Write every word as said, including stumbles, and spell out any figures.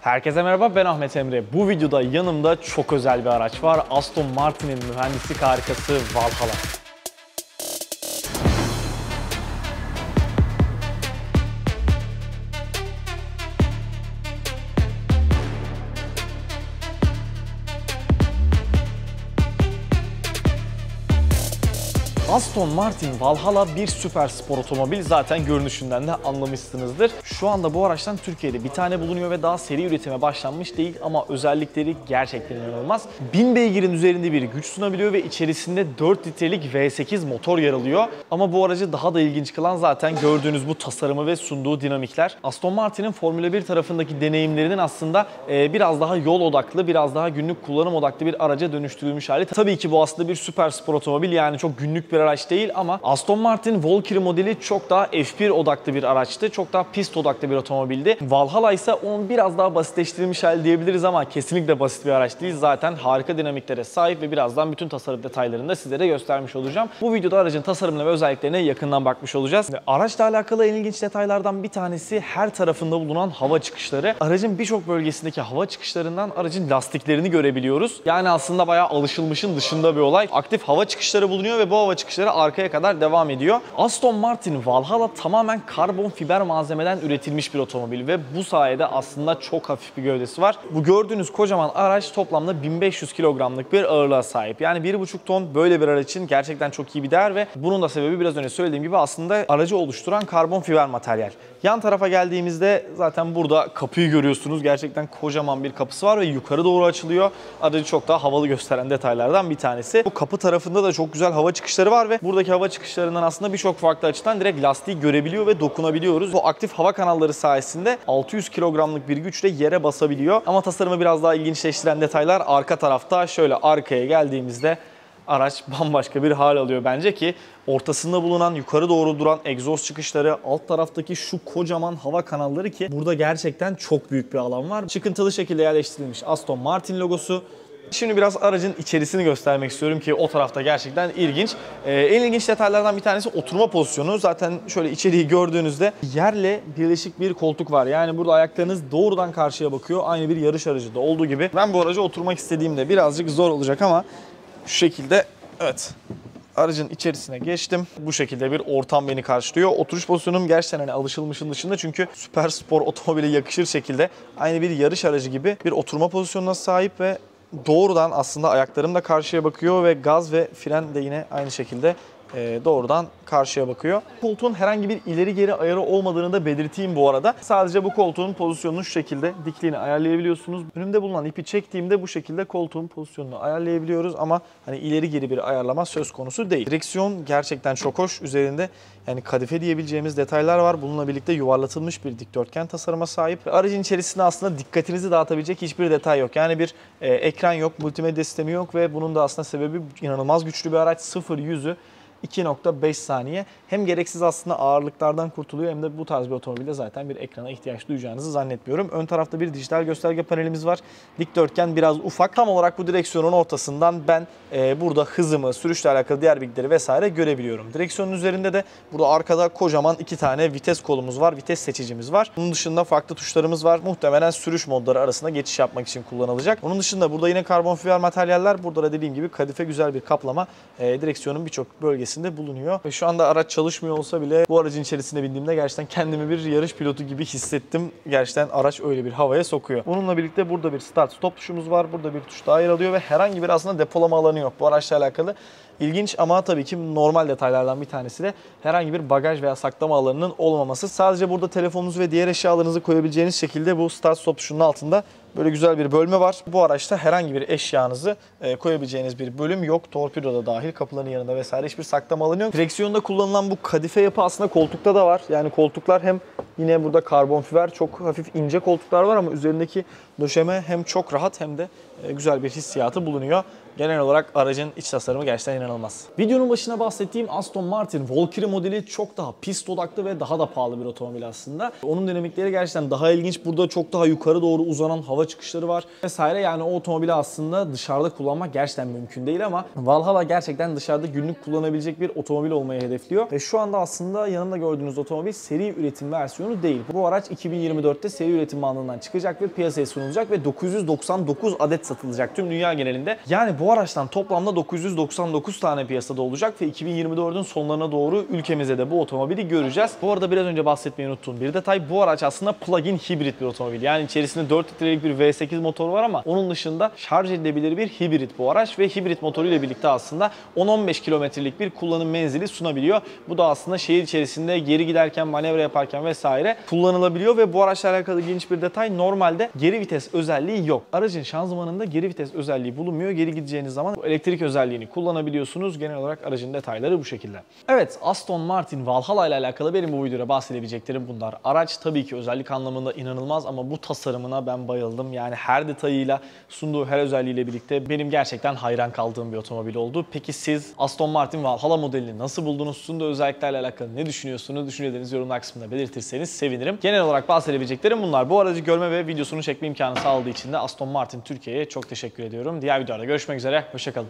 Herkese merhaba, ben Ahmet Emre. Bu videoda yanımda çok özel bir araç var. Aston Martin'in mühendislik harikası Valhalla. Aston Martin Valhalla bir süper spor otomobil, zaten görünüşünden de anlamışsınızdır. Şu anda bu araçtan Türkiye'de bir tane bulunuyor ve daha seri üretime başlanmış değil ama özellikleri gerçekten inanılmaz. bin beygirin üzerinde bir güç sunabiliyor ve içerisinde dört litrelik V sekiz motor yer alıyor. Ama bu aracı daha da ilginç kılan zaten gördüğünüz bu tasarımı ve sunduğu dinamikler. Aston Martin'in Formula bir tarafındaki deneyimlerinin aslında biraz daha yol odaklı, biraz daha günlük kullanım odaklı bir araca dönüştürülmüş hali. Tabii ki bu aslında bir süper spor otomobil, yani çok günlük bir araç değil ama Aston Martin Valkyrie modeli çok daha F bir odaklı bir araçtı. Çok daha pist odaklı bir otomobildi. Valhalla ise onun biraz daha basitleştirilmiş hali diyebiliriz ama kesinlikle basit bir araç değil. Zaten harika dinamiklere sahip ve birazdan bütün tasarım detaylarını da sizlere göstermiş olacağım. Bu videoda aracın tasarımına ve özelliklerine yakından bakmış olacağız. Şimdi araçla alakalı en ilginç detaylardan bir tanesi her tarafında bulunan hava çıkışları. Aracın birçok bölgesindeki hava çıkışlarından aracın lastiklerini görebiliyoruz. Yani aslında bayağı alışılmışın dışında bir olay. Aktif hava çıkışları bulunuyor ve bu hava çıkışları arkaya kadar devam ediyor. Aston Martin Valhalla tamamen karbon fiber malzemeden üretilmiş bir otomobil ve bu sayede aslında çok hafif bir gövdesi var. Bu gördüğünüz kocaman araç toplamda bin beş yüz kilogramlık bir ağırlığa sahip. Yani bir buçuk ton böyle bir araç için gerçekten çok iyi bir değer ve bunun da sebebi biraz önce söylediğim gibi aslında aracı oluşturan karbon fiber materyal. Yan tarafa geldiğimizde zaten burada kapıyı görüyorsunuz. Gerçekten kocaman bir kapısı var ve yukarı doğru açılıyor. Aracı çok daha havalı gösteren detaylardan bir tanesi. Bu kapı tarafında da çok güzel hava çıkışları var ve buradaki hava çıkışlarından aslında birçok farklı açıdan direkt lastiği görebiliyor ve dokunabiliyoruz. Bu aktif hava kanalları sayesinde altı yüz kilogramlık bir güçle yere basabiliyor. Ama tasarımı biraz daha ilginçleştiren detaylar arka tarafta. Şöyle arkaya geldiğimizde araç bambaşka bir hal alıyor bence ki ortasında bulunan yukarı doğru duran egzoz çıkışları, alt taraftaki şu kocaman hava kanalları ki burada gerçekten çok büyük bir alan var. Çıkıntılı şekilde yerleştirilmiş Aston Martin logosu. Şimdi biraz aracın içerisini göstermek istiyorum ki o tarafta gerçekten ilginç. Ee, en ilginç detaylardan bir tanesi oturma pozisyonu. Zaten şöyle içeriği gördüğünüzde yerle birleşik bir koltuk var. Yani burada ayaklarınız doğrudan karşıya bakıyor. Aynı bir yarış aracı da olduğu gibi. Ben bu araca oturmak istediğimde birazcık zor olacak ama şu şekilde, evet, aracın içerisine geçtim. Bu şekilde bir ortam beni karşılıyor. Oturuş pozisyonum gerçekten hani alışılmışın dışında, çünkü süper spor otomobile yakışır şekilde aynı bir yarış aracı gibi bir oturma pozisyonuna sahip ve doğrudan aslında ayaklarım da karşıya bakıyor ve gaz ve fren de yine aynı şekilde doğrudan karşıya bakıyor. Koltuğun herhangi bir ileri geri ayarı olmadığını da belirteyim bu arada. Sadece bu koltuğun pozisyonunu şu şekilde dikliğini ayarlayabiliyorsunuz. Önümde bulunan ipi çektiğimde bu şekilde koltuğun pozisyonunu ayarlayabiliyoruz ama hani ileri geri bir ayarlama söz konusu değil. Direksiyon gerçekten çok hoş. Üzerinde yani kadife diyebileceğimiz detaylar var. Bununla birlikte yuvarlatılmış bir dikdörtgen tasarıma sahip. Aracın içerisinde aslında dikkatinizi dağıtabilecek hiçbir detay yok. Yani bir e, ekran yok, multimedya sistemi yok ve bunun da aslında sebebi inanılmaz güçlü bir araç. sıfır yüzü iki nokta beş saniye. Hem gereksiz aslında ağırlıklardan kurtuluyor hem de bu tarz bir otomobilde zaten bir ekrana ihtiyaç duyacağınızı zannetmiyorum. Ön tarafta bir dijital gösterge panelimiz var. Dikdörtgen, biraz ufak. Tam olarak bu direksiyonun ortasından ben e, burada hızımı, sürüşle alakalı diğer bilgileri vesaire görebiliyorum. Direksiyonun üzerinde de burada arkada kocaman iki tane vites kolumuz var. Vites seçicimiz var. Bunun dışında farklı tuşlarımız var. Muhtemelen sürüş modları arasında geçiş yapmak için kullanılacak. Onun dışında burada yine karbon fiber materyaller. Burada da dediğim gibi kadife güzel bir kaplama e, direksiyonun birçok bölgesinde bulunuyor. Ve şu anda araç çalışmıyor olsa bile bu aracın içerisine bindiğimde gerçekten kendimi bir yarış pilotu gibi hissettim. Gerçekten araç öyle bir havaya sokuyor. Bununla birlikte burada bir start stop tuşumuz var. Burada bir tuş daha yer alıyor ve herhangi bir aslında depolama alanı yok. Bu araçla alakalı ilginç ama tabii ki normal detaylardan bir tanesi de herhangi bir bagaj veya saklama alanının olmaması. Sadece burada telefonunuzu ve diğer eşyalarınızı koyabileceğiniz şekilde bu start stop tuşunun altında böyle güzel bir bölme var. Bu araçta herhangi bir eşyanızı koyabileceğiniz bir bölüm yok. Torpido da dahil, kapıların yanında vesaire hiçbir saklama alanı yok. Direksiyonda kullanılan bu kadife yapı aslında koltukta da var. Yani koltuklar hem yine burada karbon fiber, çok hafif ince koltuklar var ama üzerindeki döşeme hem çok rahat hem de güzel bir hissiyatı bulunuyor. Genel olarak aracın iç tasarımı gerçekten inanılmaz. Videonun başına bahsettiğim Aston Martin Valkyrie modeli çok daha pist odaklı ve daha da pahalı bir otomobil aslında. Onun dinamikleri gerçekten daha ilginç. Burada çok daha yukarı doğru uzanan hava çıkışları var vesaire. Yani o otomobili aslında dışarıda kullanmak gerçekten mümkün değil ama Valhalla gerçekten dışarıda günlük kullanabilecek bir otomobil olmayı hedefliyor. Ve şu anda aslında yanımda gördüğünüz otomobil seri üretim versiyonu değil. Bu araç iki bin yirmi dörtte seri üretim bandından çıkacak ve piyasaya sunulacak ve dokuz yüz doksan dokuz adet satılacak tüm dünya genelinde. Yani bu araçtan toplamda dokuz yüz doksan dokuz tane piyasada olacak ve iki bin yirmi dördün sonlarına doğru ülkemize de bu otomobili göreceğiz. Bu arada biraz önce bahsetmeyi unuttuğum bir detay, bu araç aslında plug-in hibrit bir otomobil. Yani içerisinde dört litrelik bir V sekiz motoru var ama onun dışında şarj edilebilir bir hibrit bu araç ve hibrit motoruyla birlikte aslında on on beş kilometrelik bir kullanım menzili sunabiliyor. Bu da aslında şehir içerisinde geri giderken, manevra yaparken vesaire kullanılabiliyor ve bu araçla alakalı ilginç bir detay, normalde geri vites özelliği yok. Aracın şanzımanında geri vites özelliği bulunmuyor. Geri gideceğiniz zaman bu elektrik özelliğini kullanabiliyorsunuz. Genel olarak aracın detayları bu şekilde. Evet, Aston Martin Valhalla ile alakalı benim bu videoda bahsedebileceklerim bunlar. Araç tabii ki özellik anlamında inanılmaz ama bu tasarımına ben bayıldım. Yani her detayıyla, sunduğu her özelliğiyle birlikte benim gerçekten hayran kaldığım bir otomobil oldu. Peki siz Aston Martin Valhalla modelini nasıl buldunuz? Sunduğu özelliklerle alakalı ne düşünüyorsunuz? Düşüncelerinizi yorumlar kısmında belirtirseniz sevinirim. Genel olarak bahsedebileceklerim bunlar. Bu aracı görme ve videosunu çekme imkanı sağladığı için de Aston Martin Türkiye'ye çok teşekkür ediyorum. Diğer videoda görüşmek üzere. Hoşça kalın.